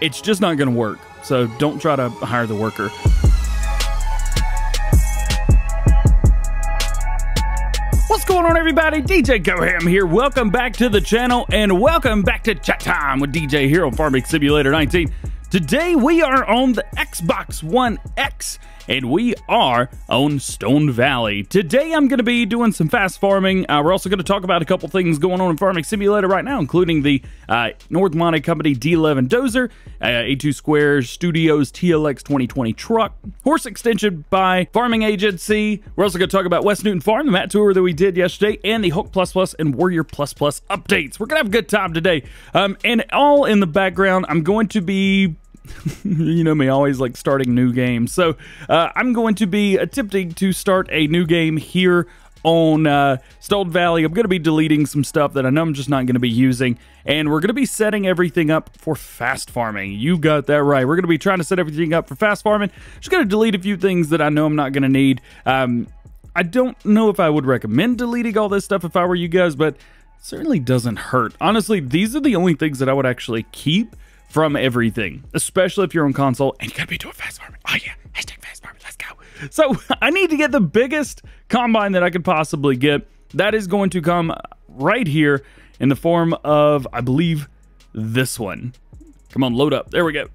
It's just not going to work, so don't try to hire the worker. What's going on, everybody? DJ GoHam here. Welcome back to the channel, and welcome back to Chat Time with DJ here on Farming Simulator 19. Today, we are on the Xbox One X, and we are on Stone Valley. Today, I'm going to be doing some fast farming. We're also going to talk about a couple things going on in Farming Simulator right now, including the North Modding Company D11 Dozer, 82nd Studio's TLX 2020 Truck, Horse Extension by Farming Agency. We're also going to talk about West Newton Farm, the map tour that we did yesterday, and the Hulk++ and Warrior++ updates. We're going to have a good time today. And all in the background, I'm going to be... you know me, always like starting new games. So I'm going to be attempting to start a new game here on Stone Valley. I'm going to be deleting some stuff that I know I'm just not going to be using. And we're going to be setting everything up for fast farming. You got that right. We're going to be trying to set everything up for fast farming. Just going to delete a few things that I know I'm not going to need. I don't know if I would recommend deleting all this stuff if I were you guys, but it certainly doesn't hurt. Honestly, these are the only things that I would actually keep from everything, especially if you're on console and you gotta be doing fast farming. Oh yeah, hashtag fast farming, let's go. So I need to get the biggest combine that I could possibly get. That is going to come right here in the form of, I believe, this one. Come on, load up, there we go.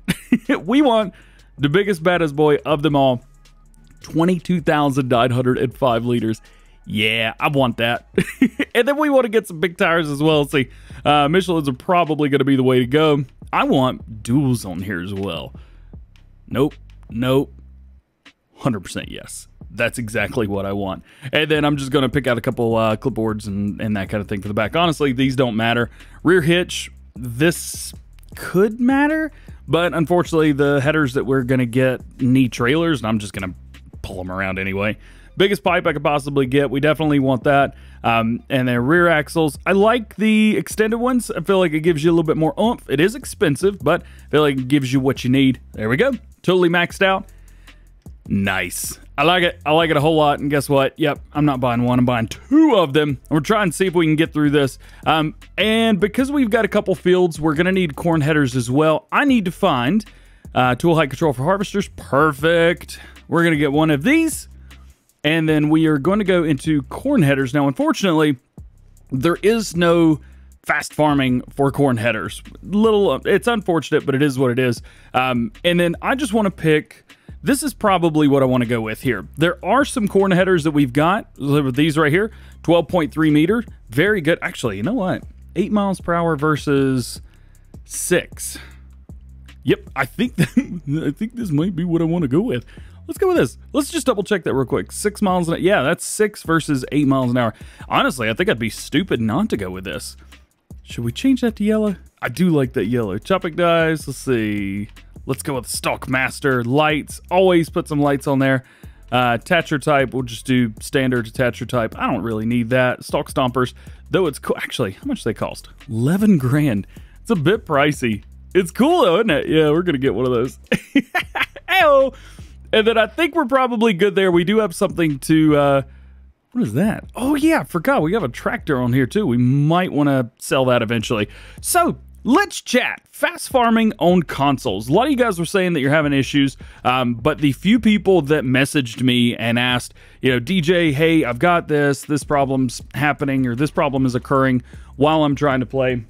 We want the biggest, baddest boy of them all, 22,905 liters. Yeah, I want that. And then we want to get some big tires as well. See, Michelins are probably going to be the way to go. I want duals on here as well. Nope, nope, 100% yes. That's exactly what I want. And then I'm just going to pick out a couple clipboards and that kind of thing for the back. Honestly, these don't matter. Rear hitch, this could matter, but unfortunately the headers that we're going to get need trailers, and I'm just going to pull them around anyway. Biggest pipe I could possibly get. We definitely want that. And then rear axles. I like the extended ones. I feel like it gives you a little bit more oomph. It is expensive, but I feel like it gives you what you need. There we go. Totally maxed out. Nice. I like it. I like it a whole lot. And guess what? Yep, I'm not buying one. I'm buying two of them. And we're trying to see if we can get through this. And because we've got a couple fields, we're going to need corn headers as well. I need to find tool height control for harvesters. Perfect. We're going to get one of these. And then we are going to go into corn headers. Now, unfortunately, there is no fast farming for corn headers. It's unfortunate, but it is what it is. And then I just want to pick, this is probably what I want to go with here. There are some corn headers that we've got. These right here, 12.3 meters. Very good. Actually, you know what? 8 miles per hour versus 6. Yep, I think this might be what I want to go with. Let's go with this. Let's just double check that real quick. 6 miles an hour. Yeah, that's 6 versus 8 miles an hour. Honestly, I think I'd be stupid not to go with this. Should we change that to yellow? I do like that yellow. Chopping dies. Let's see. Let's go with Stalkmaster. Lights. Always put some lights on there. Attacher type. We'll just do standard attacher type. I don't really need that. Stalk stompers. Though it's cool. Actually, how much do they cost? 11 grand. It's a bit pricey. It's cool though, isn't it? Yeah, we're going to get one of those. Hey-oh. And then I think we're probably good there. We do have something to, what is that? Oh yeah, I forgot. We have a tractor on here too. We might want to sell that eventually. So let's chat. Fast farming on consoles. A lot of you guys were saying that you're having issues, but the few people that messaged me and asked, you know, DJ, hey, I've got this problem's happening, or this problem is occurring while I'm trying to play,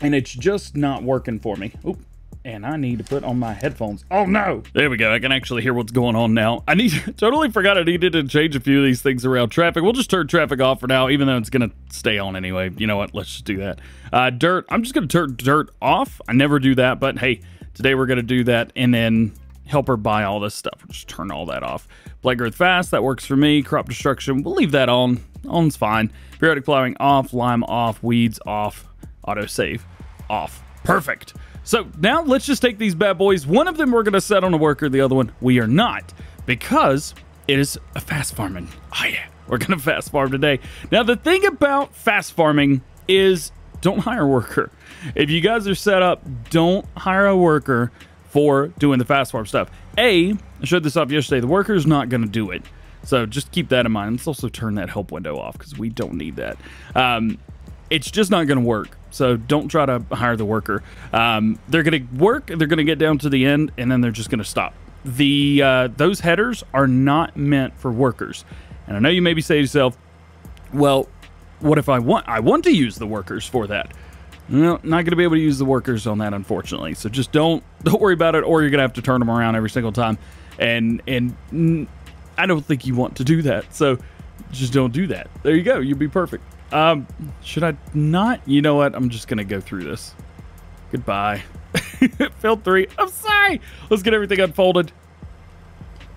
and it's just not working for me. Oop. And I need to put on my headphones. Oh no! There we go. I can actually hear what's going on now. Totally forgot I needed to change a few of these things around. Traffic. We'll just turn traffic off for now, even though it's gonna stay on anyway. You know what? Let's just do that. Dirt. I'm just gonna turn dirt off. I never do that, but hey, today we're gonna do that and then help her buy all this stuff. We'll just turn all that off. Black Earth Fast. That works for me. Crop destruction. We'll leave that on. On's fine. Periodic plowing off. Lime off. Weeds off. Auto save off. Perfect. So now let's just take these bad boys. One of them we're going to set on a worker. The other one we are not, because it is a fast farming. Oh yeah, we're going to fast farm today. Now the thing about fast farming is don't hire a worker. If you guys are set up, don't hire a worker for doing the fast farm stuff. I showed this off yesterday. The worker's not going to do it. So just keep that in mind. Let's also turn that help window off because we don't need that. It's just not going to work. So don't try to hire the worker. They're going to work, they're going to get down to the end, and then they're just going to stop. Those headers are not meant for workers. And I know you maybe say to yourself, well, what if I want to use the workers for that? No, not going to be able to use the workers on that, unfortunately. So just don't worry about it, or you're going to have to turn them around every single time. And I don't think you want to do that. So just don't do that. There you go. You'll be perfect. Should I not? You know what? I'm just going to go through this. Goodbye. Failed 3. I'm sorry. Let's get everything unfolded.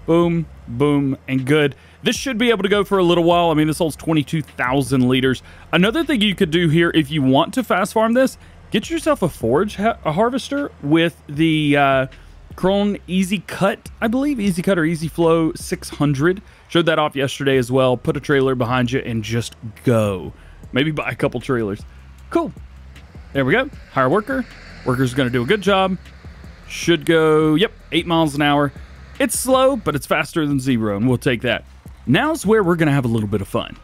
Boom, boom, and good. This should be able to go for a little while. I mean, this holds 22,000 liters. Another thing you could do here, if you want to fast farm this, get yourself a forage harvester with the Krone Easy Cut, I believe, Easy Cut or Easy Flow 600. Showed that off yesterday as well. Put a trailer behind you and just go. Maybe buy a couple trailers. Cool. There we go. Hire a worker. Worker's going to do a good job. Should go, yep, 8 miles an hour. It's slow, but it's faster than 0, and we'll take that. Now's where we're going to have a little bit of fun,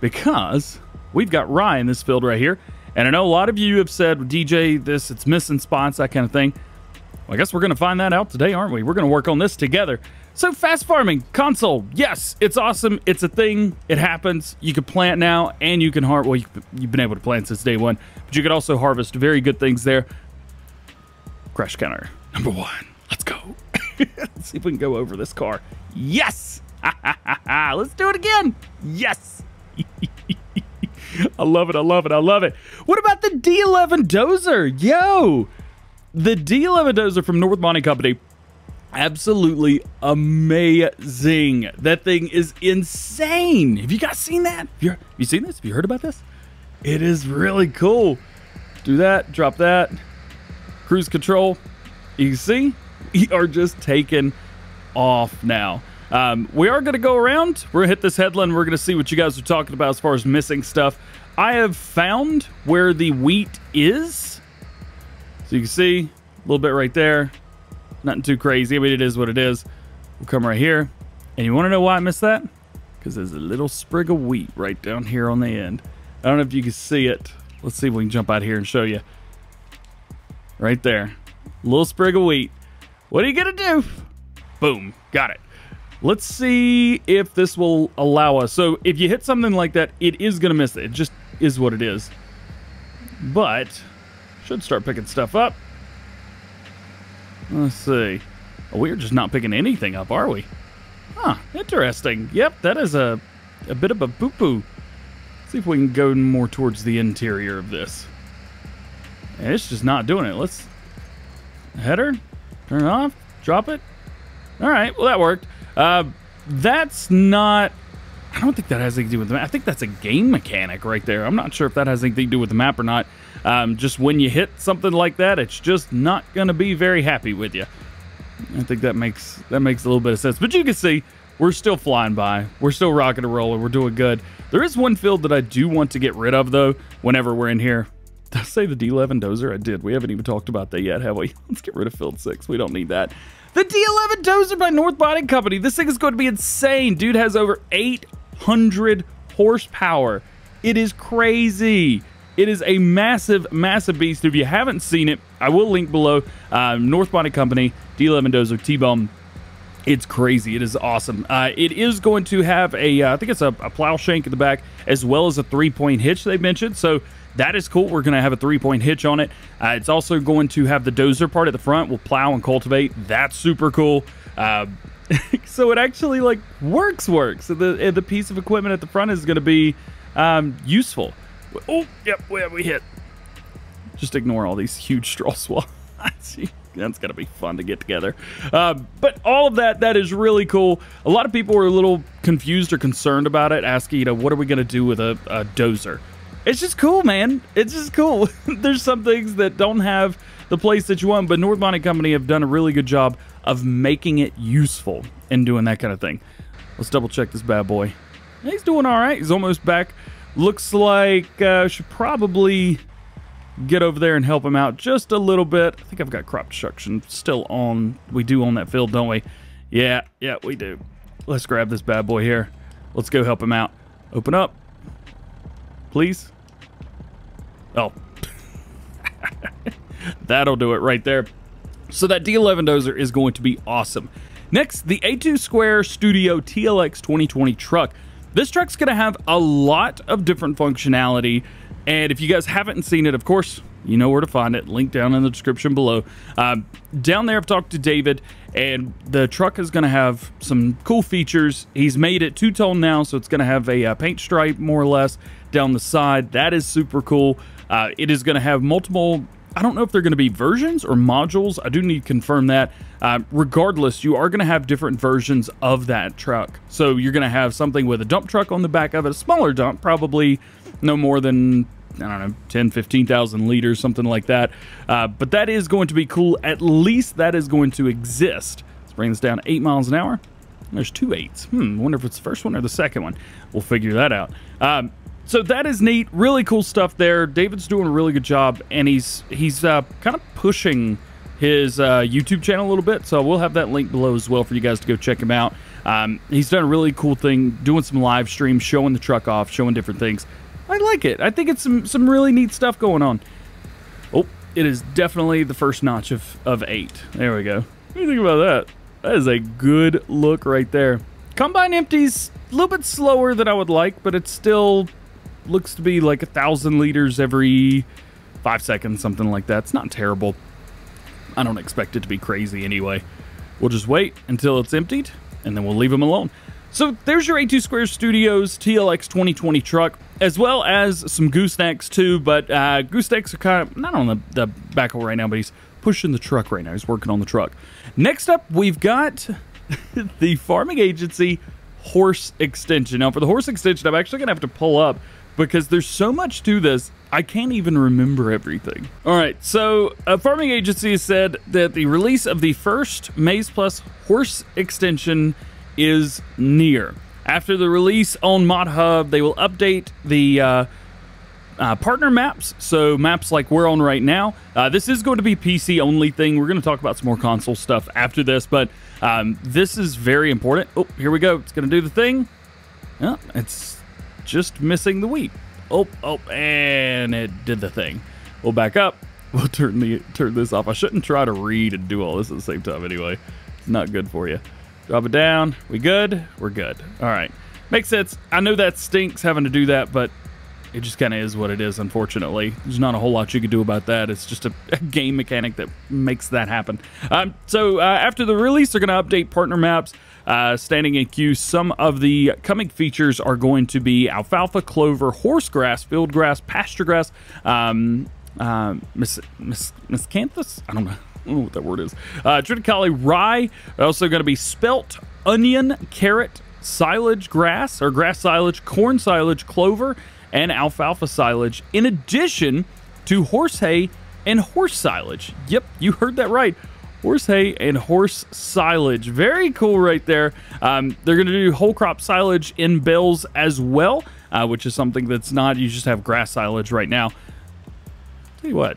because we've got rye in this field right here. And I know a lot of you have said, DJ, this, it's missing spots, that kind of thing. Well, I guess we're going to find that out today, aren't we? We're going to work on this together. So fast farming console. Yes, it's awesome. It's a thing. It happens. You can plant now, and you can harvest. Well, you've been able to plant since day one, but you could also harvest very good things there. Crash counter number 1. Let's go. Let's see if we can go over this car. Yes. Let's do it again. Yes. I love it. I love it. I love it. What about the D11 Dozer? Yo, the D11 Dozer from North Modding Company. Absolutely amazing. That thing is insane. Have you guys seen that? Have you seen this? Have you heard about this? It is really cool. Do that. Drop that. Cruise control. You can see we are just taking off now. We are going to go around. We're going to hit this headland. We're going to see what you guys are talking about as far as missing stuff. I have found where the wheat is. So you can see a little bit right there. Nothing too crazy. I mean, it is what it is. We'll come right here. And you want to know why I missed that? Because there's a little sprig of wheat right down here on the end. I don't know if you can see it. Let's see if we can jump out here and show you. Right there. Little sprig of wheat. What are you going to do? Boom. Got it. Let's see if this will allow us. So if you hit something like that, it is going to miss it. It just is what it is. But should start picking stuff up. Let's see. Oh, we're just not picking anything up, are we? Huh, interesting. Yep, that is a bit of a poo-poo. Let's see if we can go more towards the interior of this. And it's just not doing it. Let's header, turn it off, drop it. All right, well, that worked. That's not, I don't think that has anything to do with the map. I think that's a game mechanic right there. I'm not sure if that has anything to do with the map or not. Just when you hit something like that, it's just not going to be very happy with you. I think that makes a little bit of sense, but you can see we're still flying by. We're still rocking and rolling. We're doing good. There is one field that I do want to get rid of though. Whenever we're in here, did I say the D11 Dozer? I did. We haven't even talked about that yet, have we? Let's get rid of field 6. We don't need that. The D11 Dozer by North Modding Company. This thing is going to be insane. Dude has over 800 horsepower. It is crazy. It is a massive, massive beast. If you haven't seen it, I will link below. North Modding Company, D11 Dozer, T-Bone. It's crazy. It is awesome. It is going to have I think it's a plow shank in the back, as well as a 3-point hitch they mentioned. So that is cool. We're going to have a 3-point hitch on it. It's also going to have the dozer part at the front. We'll plow and cultivate. That's super cool. So it actually like works. The piece of equipment at the front is going to be useful. Oh, yep, we hit. Just ignore all these huge straw swallows. That's going to be fun to get together. But all of that is really cool. A lot of people were a little confused or concerned about it, asking, you know, what are we going to do with a dozer? It's just cool, man. It's just cool. There's some things that don't have the place that you want, but North Modding Company have done a really good job of making it useful and doing that kind of thing. Let's double check this bad boy. He's doing all right. He's almost back. Looks like I should probably get over there and help him out just a little bit. I think I've got crop destruction still on. We do own that field, don't we? Yeah, we do. Let's grab this bad boy here. Let's go help him out. Open up, please. Oh, That'll do it right there. So that D11 Dozer is going to be awesome. Next, the 82nd Studio TLX 2020 truck. This truck's going to have a lot of different functionality, and if you guys haven't seen it, of course, you know where to find it. Link down in the description below. Down there, I've talked to David, and the truck is going to have some cool features. He's made it two-tone now, so it's going to have a paint stripe, more or less, down the side. That is super cool. It is going to have multiple... I don't know if they're going to be versions or modules. I do need to confirm that. Regardless, you are going to have different versions of that truck. So you're going to have something with a dump truck on the back of it, a smaller dump, probably no more than, I don't know, 10, 15,000 liters, something like that. But that is going to be cool. At least that is going to exist. Let's bring this down to 8 miles an hour. There's two eights. I wonder if it's the first one or the second one. We'll figure that out. So that is neat, really cool stuff there. David's doing a really good job, and he's kind of pushing his YouTube channel a little bit, so we'll have that link below as well for you guys to go check him out. He's done a really cool thing, doing some live streams, showing the truck off, showing different things. I like it. I think it's some really neat stuff going on. Oh, it is definitely the first notch of 8. There we go. What do you think about that? That is a good look right there. Combine empties, a little bit slower than I would like, but it's still... looks to be like 1,000 liters every 5 seconds, something like that. It's not terrible. I don't expect it to be crazy anyway. We'll just wait until it's emptied, and then we'll leave them alone. So there's your 82nd Studios TLX 2020 truck, as well as some goosenecks too, but goosenecks are kind of not on the back right now, but he's pushing the truck right now. He's working on the truck. Next up, we've got the Farming Agency horse extension. Now, for the horse extension, I'm actually going to have to pull up because there's so much to this, I can't even remember everything. All right, so a Farming Agency said that the release of the first MaizePlus horse extension is near. After the release on Mod Hub, they will update the partner maps, so maps like we're on right now. This is going to be PC only thing. We're going to talk about some more console stuff after this, but this is very important. Oh, here we go. It's going to do the thing. Oh, it's... just missing the wheat. Oh, and it did the thing. We'll back up. We'll turn this off. I shouldn't try to read and do all this at the same time anyway. It's not good for you. Drop it down. We good? We're good. All right. Makes sense. I know that stinks having to do that, but it just kind of is what it is, unfortunately. There's not a whole lot you can do about that. It's just a game mechanic that makes that happen. So after the release, they're going to update partner maps. Standing in queue, some of the coming features are going to be alfalfa, clover, horse grass, field grass, pasture grass, miscanthus? I don't know what that word is. Triticale rye. Also going to be spelt, onion, carrot, silage grass, or grass silage, corn silage, clover, and alfalfa silage, in addition to horse hay and horse silage. Yep, you heard that right. Horse hay and horse silage. Very cool right there. They're going to do whole crop silage in bales as well, which is something that's not, you just have grass silage right now. Tell you what,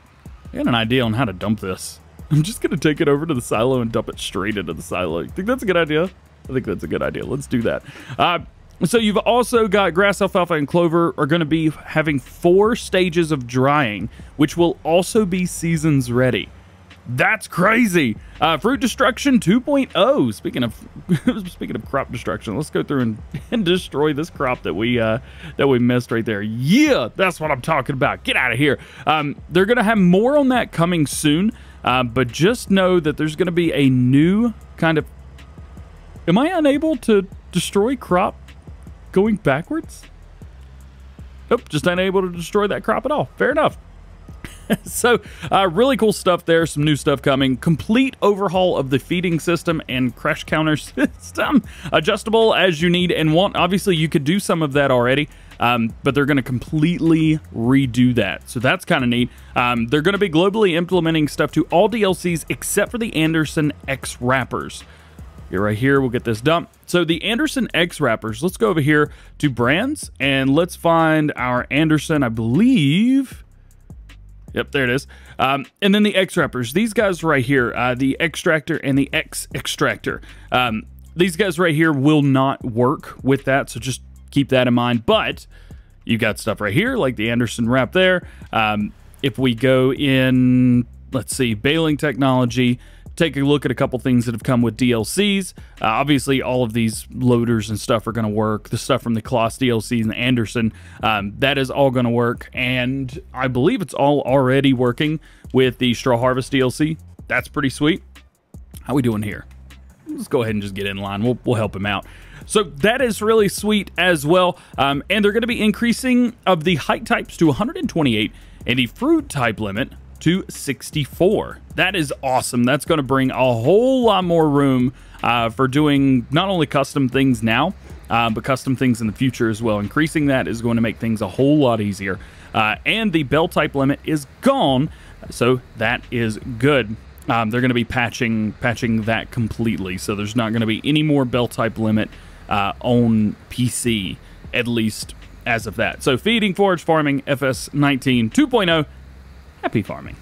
I got an idea on how to dump this. I'm just going to take it over to the silo and dump it straight into the silo. You think that's a good idea? I think that's a good idea. Let's do that. So you've also got grass, alfalfa, and clover are going to be having 4 stages of drying, which will also be seasons ready. That's crazy. Fruit destruction 2.0. Speaking of crop destruction, let's go through and destroy this crop that we missed right there. Yeah, that's what I'm talking about. Get out of here. They're gonna have more on that coming soon, but just know that there's gonna be a new kind of... Am I unable to destroy crop going backwards? Nope, just unable to destroy that crop at all. Fair enough. So, really cool stuff there. Some new stuff coming. Complete overhaul of the feeding system and crash counter system. Adjustable as you need and want. Obviously, you could do some of that already, but they're going to completely redo that. So, that's kind of neat. They're going to be globally implementing stuff to all DLCs except for the Anderson X wrappers. You're right here. We'll get this dump. So, the Anderson X wrappers. Let's go over here to brands, and let's find our Anderson, I believe... Yep, there it is. And then the X wrappers. These guys right here, the extractor and the X extractor. These guys right here will not work with that, so just keep that in mind. But you've got stuff right here, like the Anderson wrap there. If we go in let's see, baling technology, take a look at a couple things that have come with DLCs. Obviously, all of these loaders and stuff are going to work. The stuff from the Claas DLCs and Anderson, that is all going to work. And I believe it's all already working with the Straw Harvest DLC. That's pretty sweet. How we doing here? Let's go ahead and just get in line. We'll help him out. So that is really sweet as well. And they're going to be increasing of the height types to 128 and the fruit type limit to 64. That is awesome. That's going to bring a whole lot more room for doing not only custom things now, but custom things in the future as well. Increasing that is going to make things a whole lot easier. And the bell type limit is gone. So that is good. They're going to be patching that completely. So there's not going to be any more bell type limit on PC, at least as of that. So feeding, forage, farming, FS19 2.0, happy farming.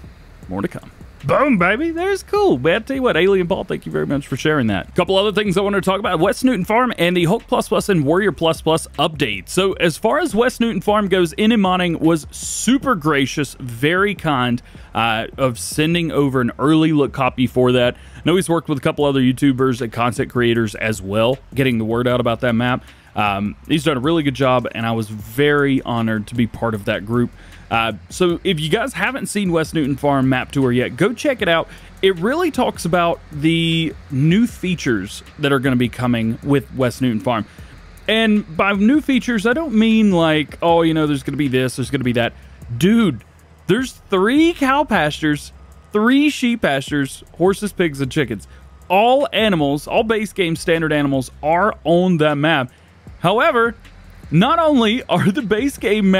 More to come. Boom, baby. There's cool. Man, I tell you what, Alien Paul, thank you very much for sharing that. A couple other things I wanted to talk about. West Newton Farm and the Hulk++ and Warrior++ update. So as far as West Newton Farm goes, NM Modding was super gracious, very kind of sending over an early look copy for that. I know he's worked with a couple other YouTubers and content creators as well, getting the word out about that map. He's done a really good job, and I was very honored to be part of that group. So if you guys haven't seen West Newton Farm map tour yet, go check it out. It really talks about the new features that are going to be coming with West Newton Farm. And by new features, I don't mean like, oh, you know, there's going to be this, there's going to be that. Dude, there's 3 cow pastures, 3 sheep pastures, horses, pigs, and chickens. All animals, all base game standard animals are on that map. However, not only are the base game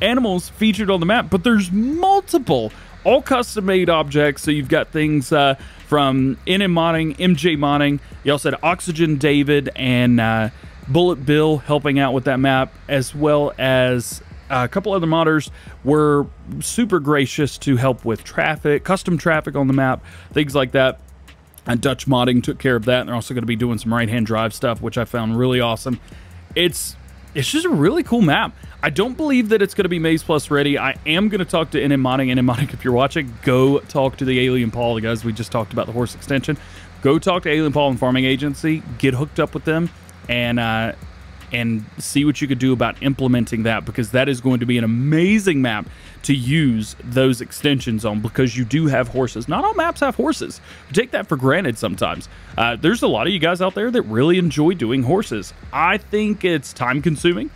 animals featured on the map, but there's multiple, all custom-made objects. So you've got things from NM Modding, MJ Modding. You also had Oxygen, David, and Bullet Bill helping out with that map, as well as a couple other modders were super gracious to help with traffic, custom traffic on the map, things like that. And Dutch Modding took care of that. And they're also going to be doing some right-hand drive stuff, which I found really awesome. It's just a really cool map. I don't believe that it's going to be MaizePlus ready. I am going to talk to NM Modding. NM Modding, if you're watching, go talk to the Alien Paul, the guys we just talked about, the horse extension. Go talk to Alien Paul and Farming Agency. Get hooked up with them and see what you could do about implementing that, because that is going to be an amazing map to use those extensions on, because you do have horses. Not all maps have horses. We take that for granted sometimes. There's a lot of you guys out there that really enjoy doing horses. I think it's time consuming.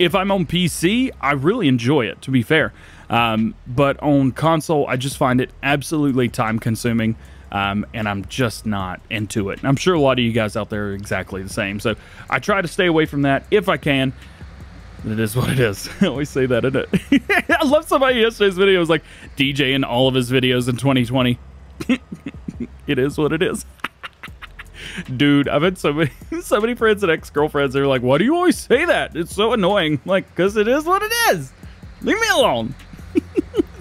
If I'm on PC, I really enjoy it, to be fair. But on console, I just find it absolutely time consuming. And I'm just not into it. And I'm sure a lot of you guys out there are exactly the same. So I try to stay away from that if I can. It is what it is. I always say that, isn't it? I love somebody yesterday's video was like, DJ in all of his videos in 2020. It is what it is. Dude, I've had so many friends and ex-girlfriends that are like, why do you always say that? It's so annoying. I'm like, because it is what it is. Leave me alone.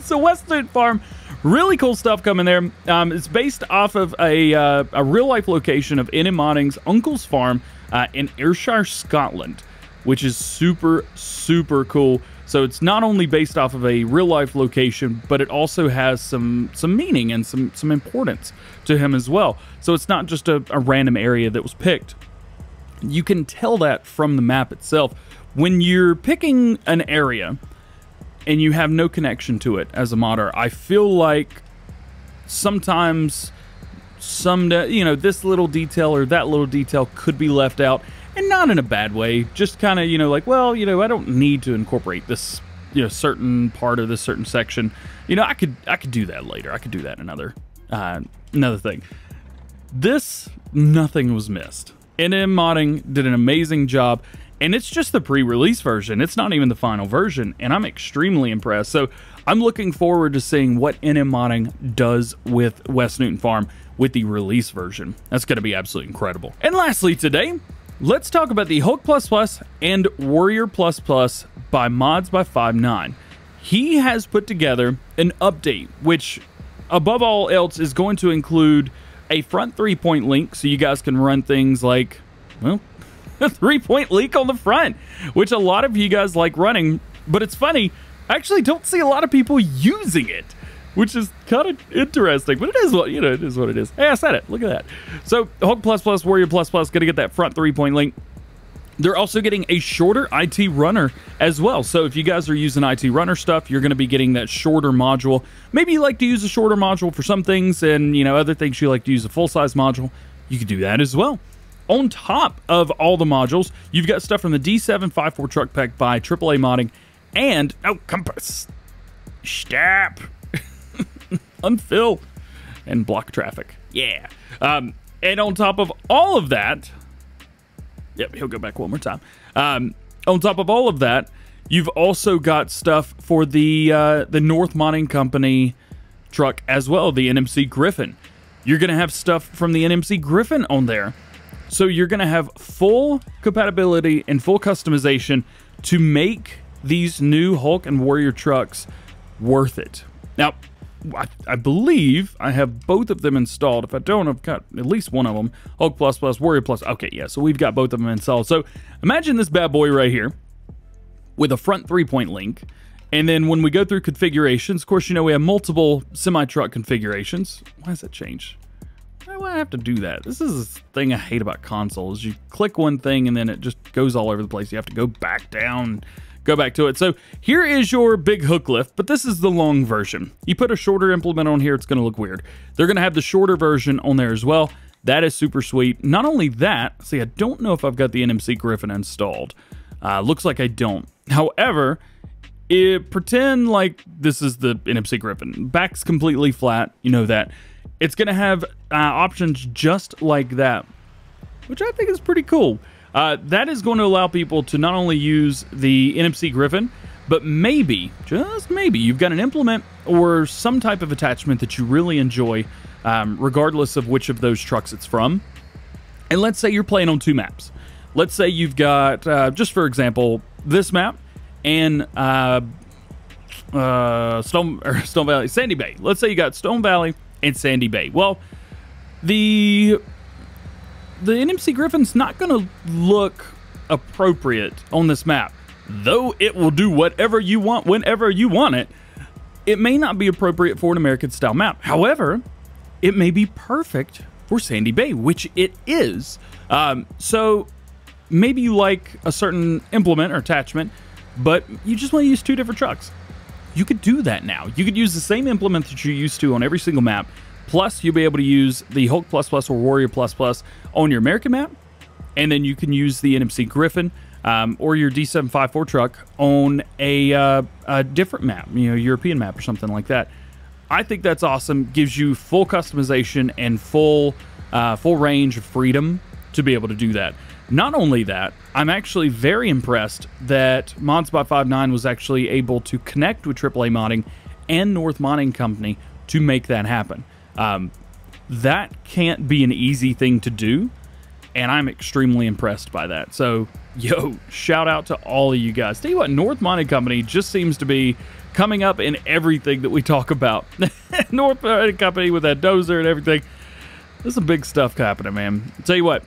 So West Newton Farm, really cool stuff coming there. It's based off of a real-life location of NM Modding's uncle's farm in Ayrshire, Scotland, which is super, super cool. So it's not only based off of a real-life location, but it also has some meaning and some importance to him as well. So it's not just a random area that was picked. You can tell that from the map itself. When you're picking an area and you have no connection to it as a modder, I feel like sometimes you know, this little detail or that little detail could be left out, and not in a bad way, just kind of, you know, like, well, you know, I don't need to incorporate this, you know, certain part of this certain section. You know, I could do that later. I could do that another thing. This, nothing was missed. NM Modding did an amazing job. And it's just the pre-release version. It's not even the final version, and I'm extremely impressed. So I'm looking forward to seeing what NM Modding does with West Newton Farm with the release version. That's going to be absolutely incredible. And lastly today, let's talk about the Hulk++ and Warrior++ by ModsBy5nine. He has put together an update, which above all else is going to include a front 3-point link, so you guys can run things like, well, a 3-point leak on the front, which a lot of you guys like running, but it's funny, I actually don't see a lot of people using it. which is kind of interesting, but it is what, you know, it is what it is. Hey, I said it. Look at that. So Hulk++, Warrior++, gonna get that front three-point link. They're also getting a shorter IT runner as well. So if you guys are using IT runner stuff, you're going to be getting that shorter module. Maybe you like to use a shorter module for some things, and, you know, other things you like to use a full-size module. You could do that as well. On top of all the modules, you've got stuff from the D754 Truck Pack by AAA Modding and... Oh, compass. Stop. Unfill. And block traffic. Yeah. And on top of all of that... Yep, he'll go back one more time. On top of all of that, you've also got stuff for the North Modding Company truck as well, the NMC Griffin. You're going to have stuff from the NMC Griffin on there. So you're going to have full compatibility and full customization to make these new Hulk and Warrior trucks worth it. Now, I believe I have both of them installed. If I don't, I've got at least one of them. Hulk++, Warrior++. Okay, yeah, so we've got both of them installed. So imagine this bad boy right here with a front three-point link. And then when we go through configurations, of course, you know, we have multiple semi-truck configurations. Why does that change? Why do I have to do that? This is the thing I hate about consoles. You click one thing and then it just goes all over the place. You have to go back down. Go back to it. So here is your big hook lift, but this is the long version. You put a shorter implement on here, it's going to look weird. They're going to have the shorter version on there as well. That is super sweet. Not only that, see, I don't know if I've got the NMC Griffin installed. Looks like I don't. However, pretend like this is the NMC Griffin. Back's completely flat. You know that. It's going to have options just like that, which I think is pretty cool. That is going to allow people to not only use the NMC Griffin, but maybe, just maybe, you've got an implement or some type of attachment that you really enjoy, regardless of which of those trucks it's from. And let's say you're playing on two maps. Let's say you've got, just for example, this map and Stone Valley, Sandy Bay. Let's say you got Stone Valley and Sandy Bay. Well, the NMC Griffin's not going to look appropriate on this map. Though it will do whatever you want, whenever you want it, it may not be appropriate for an American-style map. However, it may be perfect for Sandy Bay, which it is. So maybe you like a certain implement or attachment, but you just want to use two different trucks. You could do that now. You could use the same implement that you're used to on every single map. Plus, you'll be able to use the Hulk++ or Warrior++ on your American map, and then you can use the NMC Griffin or your D754 truck on a different map, you know, European map or something like that. I think that's awesome. Gives you full customization and full range of freedom to be able to do that. Not only that, I'm actually very impressed that ModsBy5nine was actually able to connect with AAA Modding and North Modding Company to make that happen. That can't be an easy thing to do, and I'm extremely impressed by that. So, yo, shout out to all of you guys. Tell you what, North Modding Company just seems to be coming up in everything that we talk about. North Modding Company with that dozer and everything. There's some big stuff happening, man. Tell you what,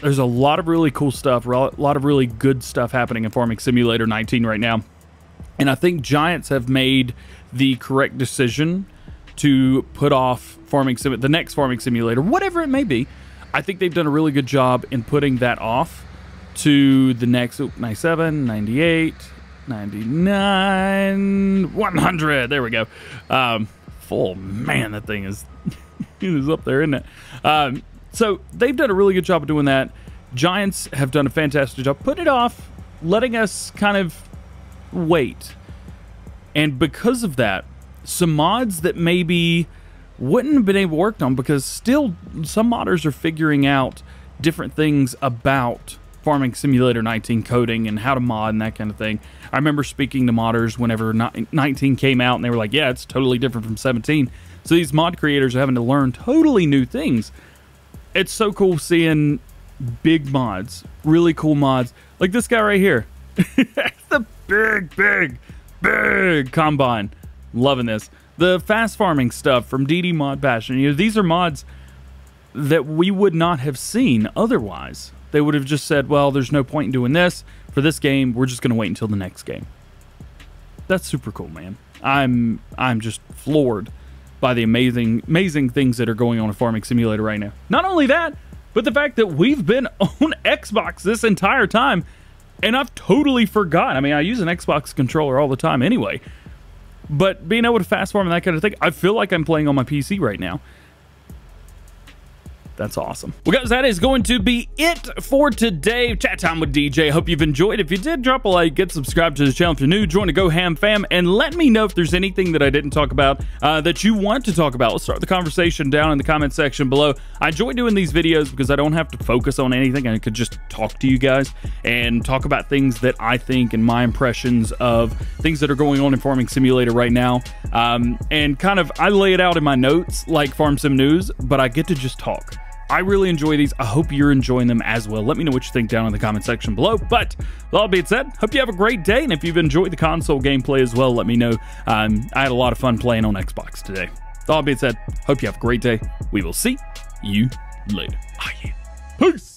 there's a lot of really cool stuff, a lot of really good stuff happening in Farming Simulator 19 right now, and I think Giants have made the correct decision to put off the next Farming Simulator, whatever it may be. I think they've done a really good job in putting that off to the next 97, 98, 99, 100. There we go. Full man, that thing is it is up there, isn't it? So they've done a really good job of doing that. Giants have done a fantastic job putting it off, letting us kind of wait. And because of that, some mods that maybe wouldn't have been able to work on, because still some modders are figuring out different things about Farming Simulator 19 coding and how to mod and that kind of thing. I remember speaking to modders whenever 19 came out, and they were like, yeah, it's totally different from 17. So these mod creators are having to learn totally new things. It's so cool seeing big mods, really cool mods, like this guy right here. That's the big combine. Loving this. The fast farming stuff from DD Mod Passion. You know, these are mods that we would not have seen otherwise. They would have just said, well, there's no point in doing this for this game. We're just going to wait until the next game. that's super cool, man. I'm just floored by the amazing things that are going on in Farming Simulator right now. Not only that, but the fact that we've been on Xbox this entire time, and I've totally forgot. I mean, I use an Xbox controller all the time anyway, but being able to fast farm and that kind of thing, I feel like I'm playing on my PC right now. That's awesome. Well, guys, that is going to be it for today. Chat Time with DJ. Hope you've enjoyed. If you did, drop a like, get subscribed to the channel. If you're new, join the GoHam fam, and let me know if there's anything that I didn't talk about that you want to talk about. Let's start the conversation down in the comment section below. I enjoy doing these videos because I don't have to focus on anything. I could just talk to you guys and talk about things that I think and my impressions of things that are going on in Farming Simulator right now. And kind of, I lay it out in my notes like Farm Sim News, but I get to just talk. I really enjoy these. I hope you're enjoying them as well. Let me know what you think down in the comment section below. But with all being said, hope you have a great day. And if you've enjoyed the console gameplay as well, let me know. I had a lot of fun playing on Xbox today. With all being said, hope you have a great day. We will see you later. Oh, yeah. Peace.